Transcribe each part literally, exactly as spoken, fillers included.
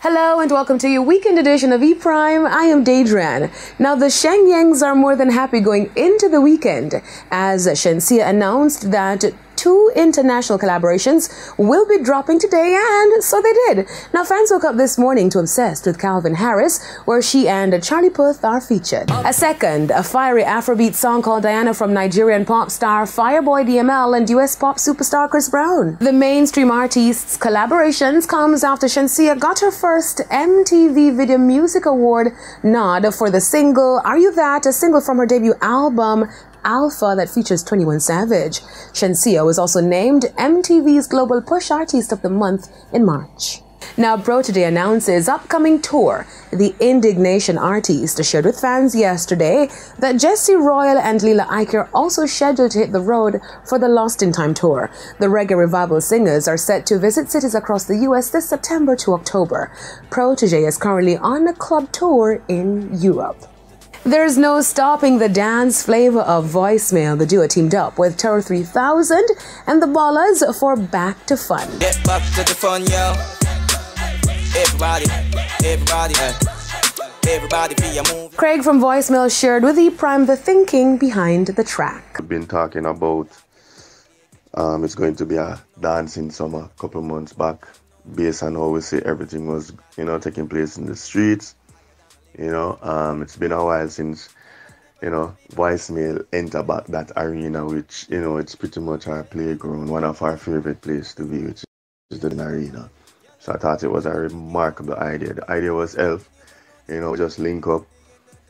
Hello and welcome to your weekend edition of E-Prime. I am Daydran. Now the Sheng Yangs are more than happy going into the weekend as Shenseea announced that two international collaborations will be dropping today, and so they did. Now fans woke up this morning to Obsessed with Calvin Harris, where she and Charlie Puth are featured. A second, a fiery Afrobeat song called Diana from Nigerian pop star Fireboy D M L and U S pop superstar Chris Brown. The mainstream artists' collaborations comes after Shenseea got her first M T V Video Music Award nod for the single Are You That?, a single from her debut album Alpha that features twenty-one Savage. Shenseea was also named M T V's Global Push Artist of the Month in March. Now, Protoje announces upcoming tour. The Indignation artist shared with fans yesterday that Jesse Royal and Lila Iker also scheduled to hit the road for the Lost in Time tour. The reggae revival singers are set to visit cities across the U S this September to October. Protoje is currently on a club tour in Europe. There's no stopping the dance flavor of Voicemail. The duo teamed up with Terror three thousand and the Ballas for Back to Fun. Get back to the fun, yo. Everybody, everybody, everybody be a move. Craig from Voicemail shared with E-Prime the thinking behind the track. I've been talking about um, it's going to be a dancing summer a couple months back, based on how we see everything was, you know, taking place in the streets. You know, um, it's been a while since, you know, Voicemail entered back that arena, which, you know, it's pretty much our playground, one of our favorite places to be, which is the arena. So I thought it was a remarkable idea. The idea was Elf, you know, just link up,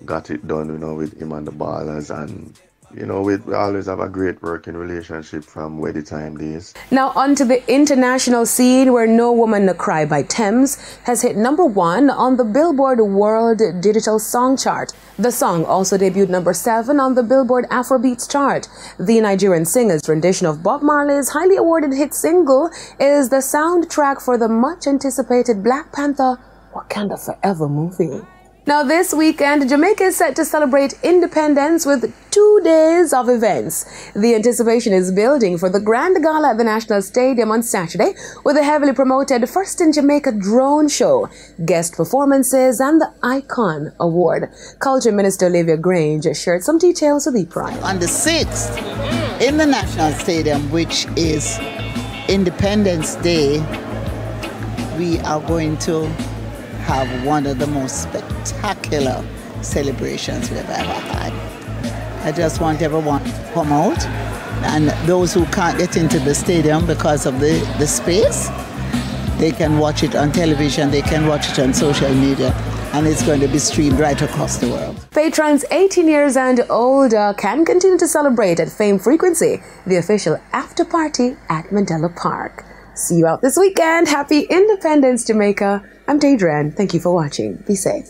got it done, you know, with him and the Ballers, and you know, we always have a great working relationship from where the time is. Now on to the international scene, where No Woman No Cry by Tems has hit number one on the Billboard World Digital Song Chart. The song also debuted number seven on the Billboard Afrobeats chart. The Nigerian singer's rendition of Bob Marley's highly awarded hit single is the soundtrack for the much-anticipated Black Panther Wakanda Forever movie. Now this weekend, Jamaica is set to celebrate independence with two days of events. The anticipation is building for the Grand Gala at the National Stadium on Saturday with a heavily promoted First in Jamaica drone show, guest performances, and the Icon Award. Culture Minister Olivia Grange shared some details with E-Prime. On the sixth, in the National Stadium, which is Independence Day, we are going to have one of the most spectacular celebrations we've ever had. I just want everyone to come out, and those who can't get into the stadium because of the, the space, they can watch it on television, they can watch it on social media, and it's going to be streamed right across the world. Patrons eighteen years and older can continue to celebrate at Fame Frequency, the official after party at Mandela Park. See you out this weekend. Happy Independence, Jamaica. I'm Daydran. Thank you for watching. Be safe.